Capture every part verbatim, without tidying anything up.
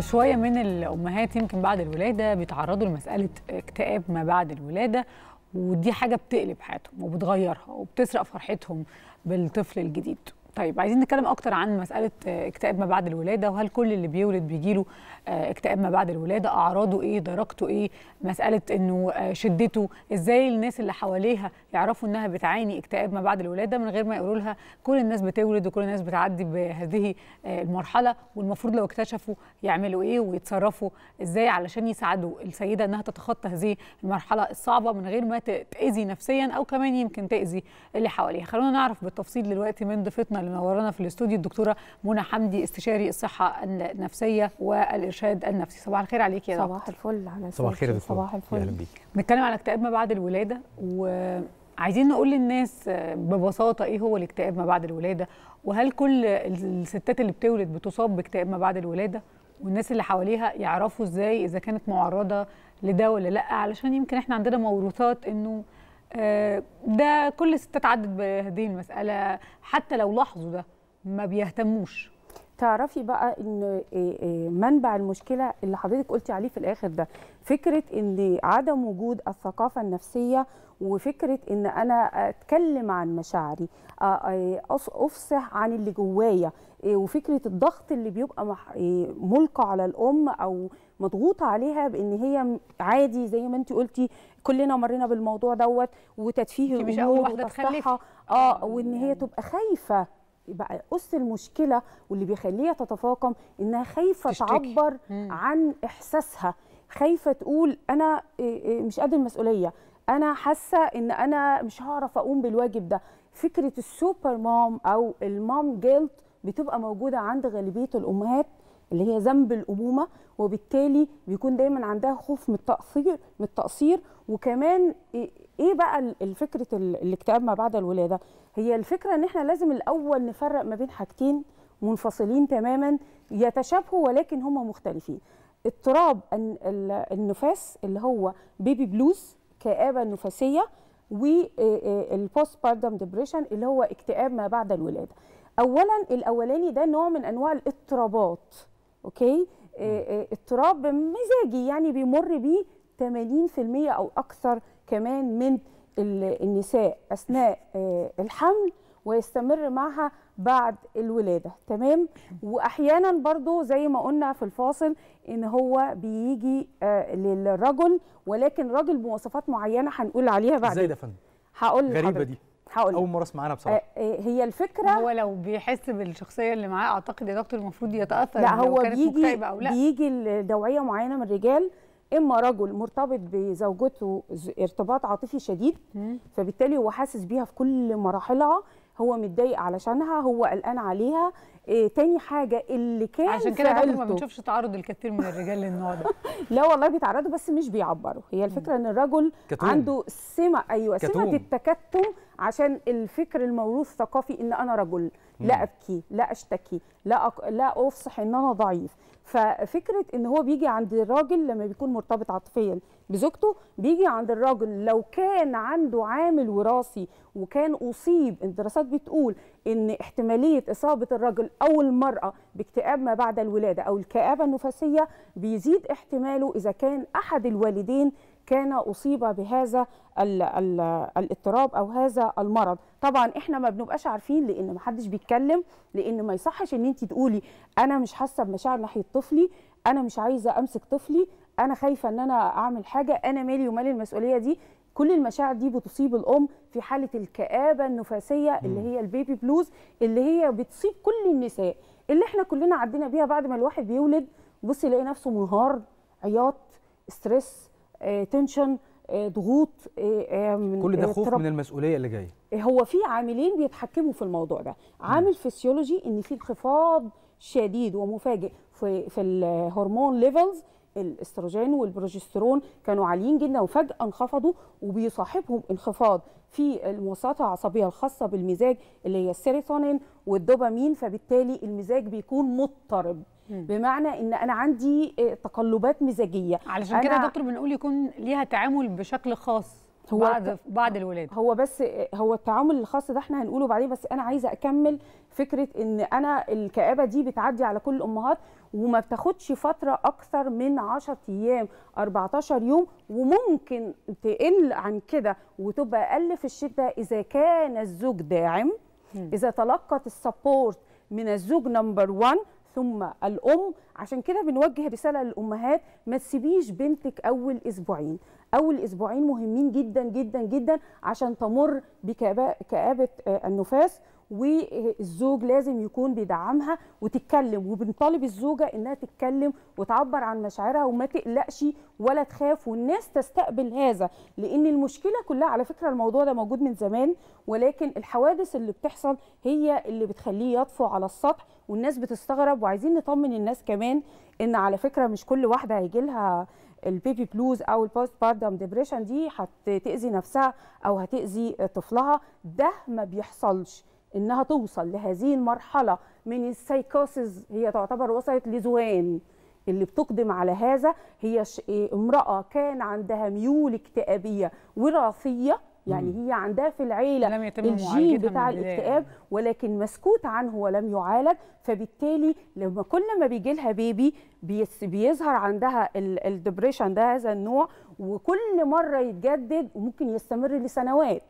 شوية من الأمهات يمكن بعد الولادة بيتعرضوا لمسألة اكتئاب ما بعد الولادة، ودي حاجة بتقلب حياتهم وبتغيرها وبتسرق فرحتهم بالطفل الجديد. طيب، عايزين نتكلم أكتر عن مسألة اكتئاب ما بعد الولادة، وهل كل اللي بيولد بيجيله اكتئاب ما بعد الولادة؟ أعراضه إيه؟ درجته إيه؟ مسألة إنه شدته إزاي؟ الناس اللي حواليها يعرفوا إنها بتعاني اكتئاب ما بعد الولادة من غير ما يقولوا لها كل الناس بتولد وكل الناس بتعدي بهذه المرحلة، والمفروض لو اكتشفوا يعملوا إيه ويتصرفوا إزاي علشان يساعدوا السيدة إنها تتخطى هذه المرحلة الصعبة من غير ما تأذي نفسيا أو كمان يمكن تأذي اللي حواليها. خلونا نعرف بالتفصيل دلوقتي من ضيفتنا منورانا في الاستوديو الدكتوره منى حمدي، استشاري الصحه النفسيه والارشاد النفسي. صباح الخير عليكي يا دكتور. صباح الفل على صباح الخير يا دكتور. صباح الفل. اهلا بيك. بنتكلم على اكتئاب ما بعد الولاده، وعايزين نقول للناس ببساطه ايه هو الاكتئاب ما بعد الولاده، وهل كل الستات اللي بتولد بتصاب باكتئاب ما بعد الولاده، والناس اللي حواليها يعرفوا ازاي اذا كانت معرضه لده ولا لا، علشان يمكن احنا عندنا موروثات انه ده كل الستات عدت بهذه المسألة، حتى لو لاحظوا ده ما بيهتموش. تعرفي بقى ان منبع المشكلة اللي حضرتك قلتي عليه في الاخر ده فكرة ان عدم وجود الثقافة النفسية، وفكرة ان انا اتكلم عن مشاعري، افصح عن اللي جوايا، وفكرة الضغط اللي بيبقى ملقى على الام او مضغوطة عليها بان هي عادي زي ما انت قلتي كلنا مرينا بالموضوع دوت، وتدفيه الامور وتفصحها اه وان هي تبقى خايفة. يبقى أس المشكلة واللي بيخليها تتفاقم إنها خايفة تعبر عن إحساسها، خايفة تقول أنا مش قد المسؤولية، أنا حاسة إن أنا مش هعرف أقوم بالواجب ده. فكرة السوبر مام أو المام جيلت بتبقى موجودة عند غالبية الأمهات، اللي هي ذنب الأمومة، وبالتالي بيكون دايما عندها خوف من التقصير من التقصير وكمان ايه بقى الفكرة الاكتئاب ما بعد الولادة؟ هي الفكرة ان احنا لازم الاول نفرق ما بين حاجتين منفصلين تماما يتشابهوا ولكن هما مختلفين. اضطراب النفاس اللي هو بيبي بلوز، كآبة نفاسية، والبوست باردم ديبريشن اللي هو اكتئاب ما بعد الولادة. اولا الاولاني ده نوع من انواع الاضطرابات، اوكي؟ اضطراب مزاجي يعني بيمر بيه ثمانين بالمئة او اكثر كمان من النساء اثناء الحمل، ويستمر معها بعد الولاده، تمام؟ واحيانا برضو زي ما قلنا في الفاصل ان هو بيجي للرجل، ولكن رجل بمواصفات معينه هنقول عليها بعدين. ازاي ده يا فندم؟ هقول غريبه دي، هقول اول مره اسمع عنها بصراحه. هي الفكره هو لو بيحس بالشخصيه اللي معاه اعتقد يا دكتور المفروض يتاثر، لا هو بيجي أو لا. بيجي لدوعيه معينه من الرجال، اما رجل مرتبط بزوجته ارتباط عاطفي شديد فبالتالي هو حاسس بيها في كل مراحلها، هو متضايق علشانها، هو قلقان عليها. إيه تاني حاجه اللي كان عشان كده برضه ما بنشوفش تعرض الكثير من الرجال للنوع ده. لا والله بيتعرضوا بس مش بيعبروا. هي الفكره ان الرجل كتوم. عنده سمه، ايوه كتوم. سمه التكتم، عشان الفكر الموروث ثقافي ان انا رجل لا ابكي لا اشتكي لا أك... لا افصح ان انا ضعيف. ففكره ان هو بيجي عند الراجل لما بيكون مرتبط عاطفيا بزوجته، بيجي عند الراجل لو كان عنده عامل وراثي وكان اصيب. الدراسات بتقول ان احتماليه اصابه الرجل او المراه باكتئاب ما بعد الولاده او الكآبه النفسيه بيزيد احتماله اذا كان احد الوالدين كان أصيب بهذا ال ال الاضطراب أو هذا المرض. طبعا احنا ما بنبقاش عارفين لأن ما حدش بيتكلم، لأن ما يصحش إن أنت تقولي أنا مش حاسة بمشاعر ناحية طفلي، أنا مش عايزة أمسك طفلي، أنا خايفة إن أنا أعمل حاجة، أنا مالي ومال المسؤولية دي. كل المشاعر دي بتصيب الأم في حالة الكآبة النفاسية اللي هي البيبي بلوز، اللي هي بتصيب كل النساء، اللي احنا كلنا عدينا بيها بعد ما الواحد بيولد. بصي يلاقي نفسه منهار، عياط، ستريس، آه، تنشن، آه، ضغوط، آه، من كل ده آه، خوف من المسؤوليه اللي جايه. هو في عاملين بيتحكموا في الموضوع ده، عامل فسيولوجي ان في انخفاض شديد ومفاجئ في في الهرمون ليفلز، الاستروجين والبروجسترون كانوا عاليين جدا وفجاه انخفضوا، وبيصاحبهم انخفاض في المواصفات العصبيه الخاصه بالمزاج اللي هي السيروتونين والدوبامين، فبالتالي المزاج بيكون مضطرب، بمعنى ان انا عندي تقلبات مزاجيه. علشان كده يا دكتور بنقول يكون ليها تعامل بشكل خاص. هو بعد بعد الولاده. هو بس هو التعامل الخاص ده احنا هنقوله بعدين، بس انا عايزه اكمل فكره ان انا الكآبه دي بتعدي على كل الامهات وما بتاخدش فتره اكثر من عشرة ايام اربعتاشر يوم، وممكن تقل عن كده وتبقى اقل في الشده اذا كان الزوج داعم، اذا تلقت السبورت من الزوج نمبر واحد ثم الام. عشان كده بنوجه رساله للامهات، ما تسيبيش بنتك اول اسبوعين، اول اسبوعين مهمين جدا جدا جدا عشان تمر بكآبه النفاس، والزوج لازم يكون بيدعمها وتتكلم، وبنطالب الزوجه انها تتكلم وتعبر عن مشاعرها وما تقلقش ولا تخاف، والناس تستقبل هذا، لان المشكله كلها على فكره الموضوع ده موجود من زمان، ولكن الحوادث اللي بتحصل هي اللي بتخليه يطفو على السطح والناس بتستغرب. وعايزين نطمن الناس كمان ان على فكره مش كل واحده هيجي لها البيبي بلوز او البوست باردم ديبريشن دي هتاذي نفسها او هتاذي طفلها، ده ما بيحصلش، انها توصل لهذه المرحله من السايكوسيس هي تعتبر وصلت لزوان. اللي بتقدم على هذا هي امراه كان عندها ميول اكتئابيه وراثيه، يعني هي عندها في العيله الجين بتاع الاكتئاب ولكن مسكوت عنه ولم يعالج، فبالتالي لما كل ما بيجي لها بيبي بيظهر عندها الدبريشن ده هذا النوع، وكل مره يتجدد وممكن يستمر لسنوات،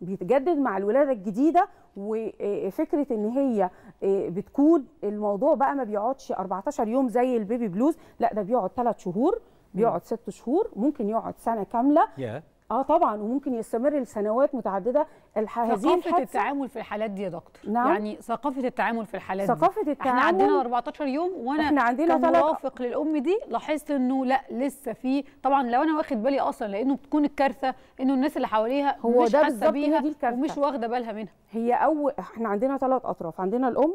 بيتجدد مع الولاده الجديده. وفكره ان هي بتكون الموضوع بقى ما بيقعدش اربعتاشر يوم زي البيبي بلوز، لا ده بيقعد ثلاث شهور، بيقعد ست شهور، ممكن يقعد سنه كامله. اه طبعا، وممكن يستمر لسنوات متعدده. ثقافه التعامل في الحالات دي يا دكتور، نعم. يعني ثقافه التعامل في الحالات ثقافة دي، ثقافه التعامل. احنا عندنا اربعتاشر يوم، وانا كمرافق للام دي لاحظت انه لا لسه في، طبعا لو انا واخد بالي اصلا، لانه بتكون الكارثه انه الناس اللي حواليها هو مش حاسه بيها ومش واخده بالها منها. هي اول احنا عندنا ثلاث اطراف، عندنا الام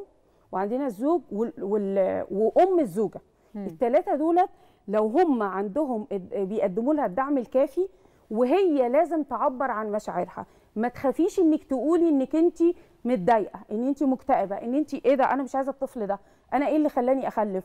وعندنا الزوج وال... وال... وام الزوجه، الثلاثه دولت لو هم عندهم بيقدموا لها الدعم الكافي، وهي لازم تعبر عن مشاعرها، ما تخافيش انك تقولي انك انت متضايقه، ان انت مكتئبه، ان انت ايه ده انا مش عايزه الطفل ده، انا ايه اللي خلاني اخلف.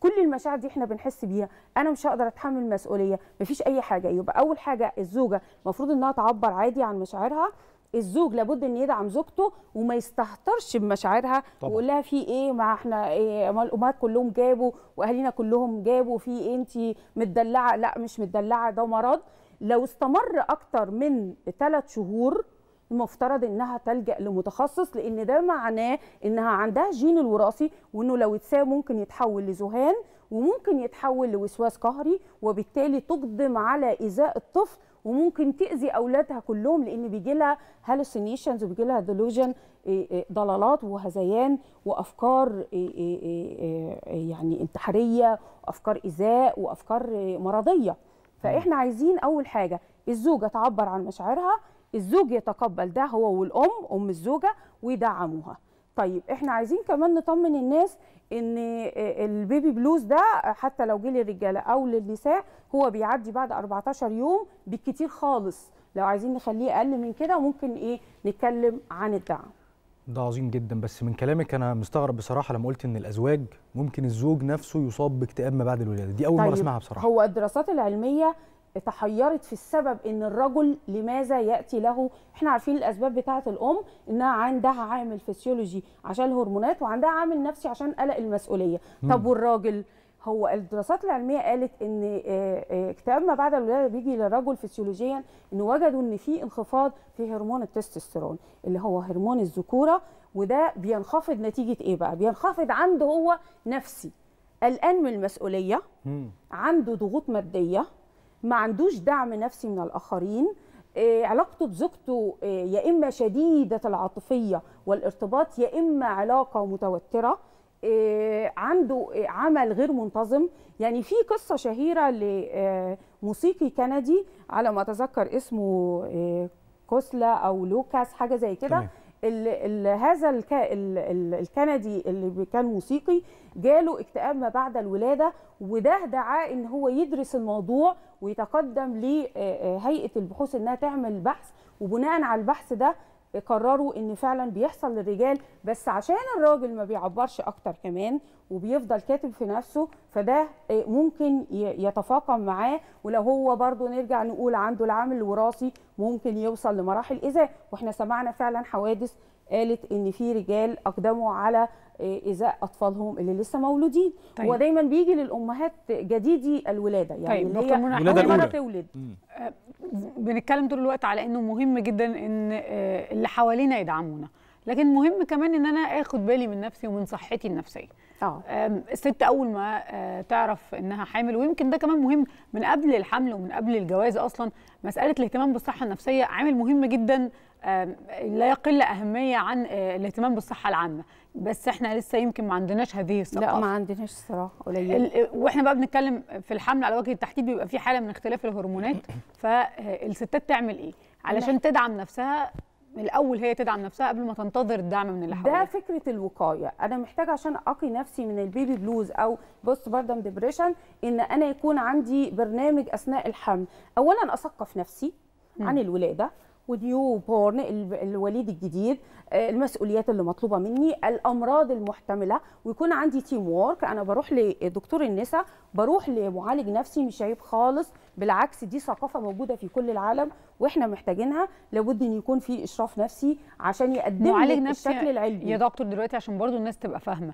كل المشاعر دي احنا بنحس بيها، انا مش هقدر اتحمل المسؤوليه، مفيش اي حاجه. يبقى اول حاجه الزوجه المفروض انها تعبر عادي عن مشاعرها، الزوج لابد ان يدعم زوجته وما يستهترش بمشاعرها ويقول لها في ايه، ما احنا ايه، ما الامهات كلهم جابوا واهالينا كلهم جابوا، في ايه انت متدلعه، لا مش متدلعه ده مرض. لو استمر أكتر من ثلاث شهور المفترض إنها تلجأ لمتخصص، لأن ده معناه إنها عندها جين الوراثي، وإنه لو اتساب ممكن يتحول لذهان وممكن يتحول لوسواس قهري، وبالتالي تقدم على إيذاء الطفل وممكن تأذي أولادها كلهم، لأن بيجي لها هالوسينيشنز وبيجي لها ديلوجن، ضلالات وهذيان وأفكار يعني انتحارية وأفكار إيذاء وأفكار مرضية. فاحنا عايزين اول حاجه الزوجه تعبر عن مشاعرها، الزوج يتقبل ده هو والام ام الزوجه ويدعموها. طيب احنا عايزين كمان نطمن الناس ان البيبي بلوز ده حتى لو جه للرجاله او للنساء هو بيعدي بعد اربعتاشر يوم بالكتير خالص، لو عايزين نخليه اقل من كده ممكن ايه نتكلم عن الدعم. ده عظيم جدا، بس من كلامك انا مستغرب بصراحه لما قلت ان الازواج ممكن الزوج نفسه يصاب باكتئاب ما بعد الولاده، دي اول طيب مره اسمعها بصراحه. هو الدراسات العلميه تحيرت في السبب ان الرجل لماذا ياتي له، احنا عارفين الاسباب بتاعه الام انها عندها عامل فسيولوجي عشان الهرمونات وعندها عامل نفسي عشان قلق المسؤوليه، مم. طب والراجل؟ هو الدراسات العلميه قالت ان اكتئاب ما بعد الولاده بيجي للرجل فسيولوجيا، ان وجدوا ان في انخفاض في هرمون التستوستيرون اللي هو هرمون الذكوره، وده بينخفض نتيجه ايه بقى؟ بينخفض عنده هو نفسي، قلقان من المسؤوليه، عنده ضغوط ماديه، ما عندوش دعم نفسي من الاخرين، علاقته بزوجته يا اما شديده العاطفيه والارتباط يا اما علاقه متوتره، عنده عمل غير منتظم. يعني في قصة شهيرة لموسيقي كندي على ما أتذكر اسمه كوسلا أو لوكاس حاجة زي كده، هذا الكندي اللي كان موسيقي جاله اكتئاب ما بعد الولادة، وده دعاه إن هو يدرس الموضوع ويتقدم لهيئة البحوث إنها تعمل بحث، وبناء على البحث ده قرروا ان فعلا بيحصل للرجال، بس عشان الراجل ما بيعبرش اكتر كمان وبيفضل كاتب في نفسه، فده ممكن يتفاقم معاه. ولو هو برضو نرجع نقول عنده العامل الوراثي ممكن يوصل لمراحل إزاء، واحنا سمعنا فعلا حوادث قالت ان في رجال اقدموا على إزاء أطفالهم اللي لسه مولودين. طيب. هو دايما بيجي للأمهات جديدي الولادة، يعني طيب. اللي هي أول مرة تولد. بنتكلم طول الوقت على إنه مهم جدا إن اللي حوالينا يدعمونا، لكن مهم كمان إن أنا آخد بالي من نفسي ومن صحتي النفسية. اه الست أول ما تعرف إنها حامل، ويمكن ده كمان مهم من قبل الحمل ومن قبل الجواز أصلا، مسألة الاهتمام بالصحة النفسية عامل مهم جدا لا يقل أهمية عن الاهتمام بالصحة العامة، بس احنا لسه يمكن ما عندناش هذه الثقافة. لا ما عندناش الصراحة، قليل. واحنا بقى بنتكلم في الحمل على وجه التحديد بيبقى في حالة من اختلاف الهرمونات، فالستات تعمل ايه علشان تدعم نفسها؟ الأول هي تدعم نفسها قبل ما تنتظر الدعم من اللي حواليها. ده فكرة الوقاية، أنا محتاجة عشان أقي نفسي من البيبي بلوز أو بوست باردم ديبريشن إن أنا يكون عندي برنامج أثناء الحمل. أولاً أثقف نفسي عن الولادة ونيو بورن، الوليد الجديد، المسؤوليات اللي مطلوبه مني، الامراض المحتمله، ويكون عندي تيم وورك. انا بروح لدكتور النساء، بروح لمعالج نفسي، مش عيب خالص، بالعكس دي ثقافه موجوده في كل العالم واحنا محتاجينها. لابد ان يكون في اشراف نفسي عشان يقدم لي الشكل العلمي. يا دكتور دلوقتي عشان برضو الناس تبقى فاهمه،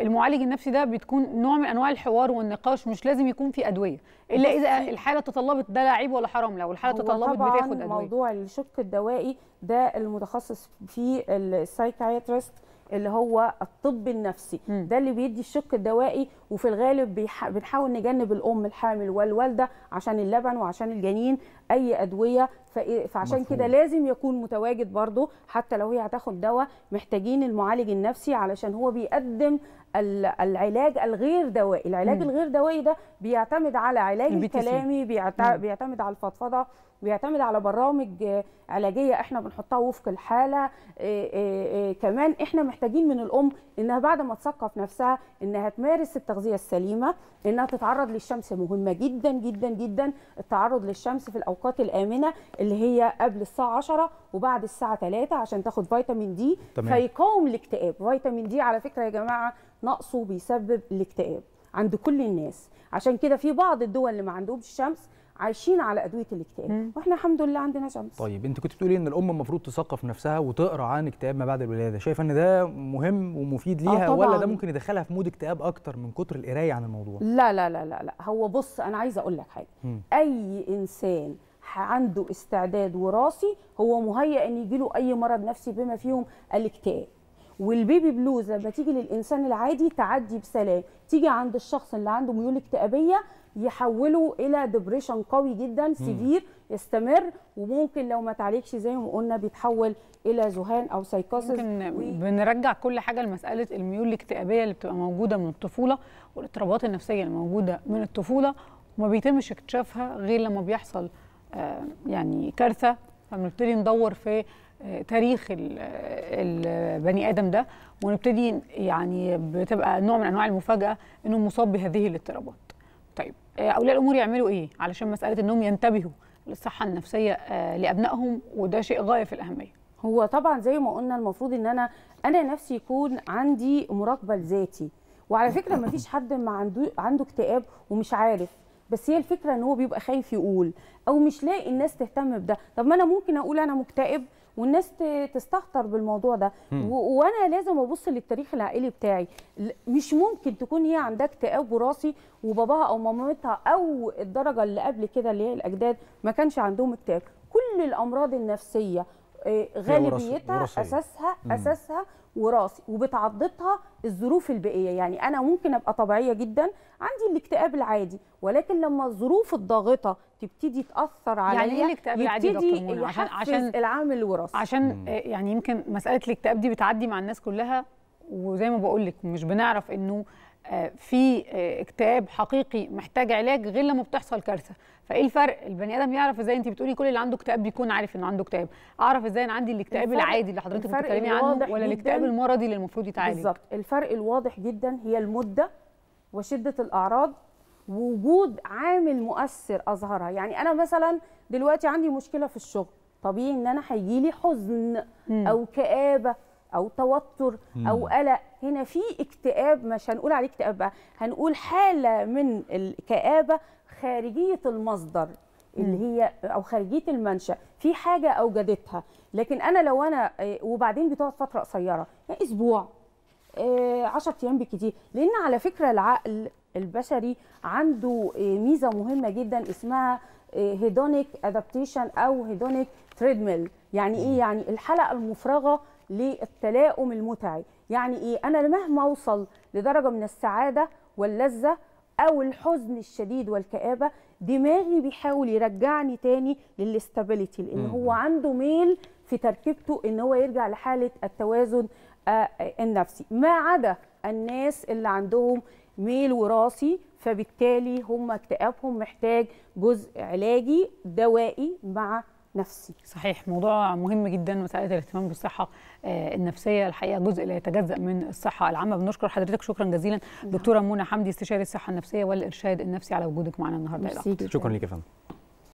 المعالج النفسي ده بتكون نوع من انواع الحوار والنقاش، مش لازم يكون في ادويه الا اذا الحاله تطلبت. ده لا عيب ولا حرام، لو الحاله تطلبت بتاخد ادويه. موضوع الشق الدوائي ده المتخصص في السايكايتريست اللي هو الطب النفسي، م. ده اللي بيدي الشق الدوائي، وفي الغالب بيح... بنحاول نجنب الام الحامل والوالده عشان اللبن وعشان الجنين اي ادويه، ف... فعشان كده لازم يكون متواجد برضو. حتى لو هي هتاخد دواء محتاجين المعالج النفسي علشان هو بيقدم العلاج الغير دوائي. العلاج م. الغير دوائي ده بيعتمد على علاج الكلامي، بيعت... بيعتمد على الفضفضه، بيعتمد على برامج علاجيه احنا بنحطها وفق الحاله. إيه إيه كمان احنا محتاجين من الام انها بعد ما تثقف نفسها انها تمارس التغذيه السليمه، انها تتعرض للشمس. مهمه جدا جدا جدا التعرض للشمس في الاوقات الامنه اللي هي قبل الساعه عشرة وبعد الساعه ثلاثة عشان تاخد فيتامين دي، تمام. فيقاوم الاكتئاب. فيتامين دي على فكره يا جماعه نقصه بيسبب الاكتئاب عند كل الناس، عشان كده في بعض الدول اللي ما عندهمش شمس عايشين على ادويه الاكتئاب، واحنا الحمد لله عندنا شمس. طيب انت كنت بتقولي ان الام المفروض تثقف نفسها وتقرا عن اكتئاب ما بعد الولاده، شايفه ان ده مهم ومفيد ليها؟ آه ولا ده ممكن يدخلها في مود اكتئاب اكتر من كتر القرايه عن الموضوع؟ لا لا لا لا لا، هو بص انا عايزه اقول لك حاجه، م. اي انسان عنده استعداد وراثي هو مهيأ ان يجي له اي مرض نفسي بما فيهم الاكتئاب. والبيبي بلوز لما تيجي للانسان العادي تعدي بسلام، تيجي عند الشخص اللي عنده ميول اكتئابيه يحولوا الى ديبريشن قوي جدا سيفير يستمر، وممكن لو ما تعالجش زي ما قلنا بيتحول الى ذهان او سايكوسس. ممكن و... بنرجع كل حاجه لمساله الميول الاكتئابيه اللي بتبقى موجوده من الطفوله والاضطرابات النفسيه اللي موجوده من الطفوله وما بيتمش اكتشافها غير لما بيحصل آه يعني كارثه، فبنبتدي ندور في تاريخ البني ادم ده، ونبتدي يعني بتبقى نوع من انواع المفاجاه انه مصاب بهذه الاضطرابات. طيب اولياء الامور يعملوا ايه علشان مساله انهم ينتبهوا للصحه النفسيه لابنائهم؟ وده شيء غايه في الاهميه. هو طبعا زي ما قلنا المفروض ان انا انا نفسي يكون عندي مراقبه لذاتي، وعلى فكره ما فيش حد ما عنده عنده اكتئاب ومش عارف، بس هي الفكره ان هو بيبقى خايف يقول او مش لاقي الناس تهتم بده. طب ما انا ممكن اقول انا مكتئب والناس تستهتر بالموضوع ده، وانا لازم ابص للتاريخ العائلي بتاعي. مش ممكن تكون هي عندها اكتئاب وراثي وباباها او مامتها او الدرجه اللي قبل كده اللي هي الاجداد ما كانش عندهم اكتئاب. كل الامراض النفسيه غالبيتها اساسها اساسها وراثي، وبتعضدها الظروف البيئيه. يعني انا ممكن ابقى طبيعيه جدا عندي الاكتئاب العادي، ولكن لما الظروف الضاغطه تبتدي تاثر عليا يعني ايه الاكتئاب العادي يا دكتور منى؟ عشان عشان العامل الوراثي، عشان يعني يمكن مساله الاكتئاب دي بتعدي مع الناس كلها، وزي ما بقول لك مش بنعرف انه في اكتئاب حقيقي محتاج علاج غير لما بتحصل كارثه. فايه الفرق؟ البني ادم يعرف ازاي؟ انت بتقولي كل اللي عنده اكتئاب بيكون عارف انه عنده اكتئاب، اعرف ازاي ان عندي الاكتئاب العادي اللي حضرتك بتتكلمي عنه ولا الاكتئاب المرضي اللي المفروض يتعالج؟ بالظبط، الفرق الواضح جدا هي المده وشده الاعراض ووجود عامل مؤثر اظهرها. يعني انا مثلا دلوقتي عندي مشكله في الشغل، طبيعي ان انا هيجيلي حزن مم. او كآبه او توتر مم. او قلق. هنا في اكتئاب، مش هنقول عليه اكتئاب بقى، هنقول حاله من الكآبه خارجيه المصدر اللي هي او خارجيه المنشأ، في حاجه اوجدتها. لكن انا لو انا وبعدين بتقعد فتره قصيره، يعني اسبوع عشرة ايام بالكتير، لان على فكره العقل البشري عنده ميزه مهمه جدا اسمها هيدونيك ادابتيشن او هيدونيك تريدميل. يعني ايه؟ يعني الحلقه المفرغه للتلاؤم المتعي. يعني ايه؟ انا مهما اوصل لدرجه من السعاده واللذه او الحزن الشديد والكآبه، دماغي بيحاول يرجعني تاني للاستابيليتي، لان هو عنده ميل في تركيبته ان هو يرجع لحاله التوازن النفسي، ما عدا الناس اللي عندهم ميل وراثي، فبالتالي هم اكتئابهم محتاج جزء علاجي دوائي مع نفسي. صحيح، موضوع مهم جدا، مسألة الاهتمام بالصحة النفسية الحقيقة جزء لا يتجزأ من الصحة العامة. بنشكر حضرتك، شكرا جزيلا دكتورة منى حمدي استشاري الصحة النفسية والإرشاد النفسي على وجودك معنا النهارده. شكرا لك يا فندم.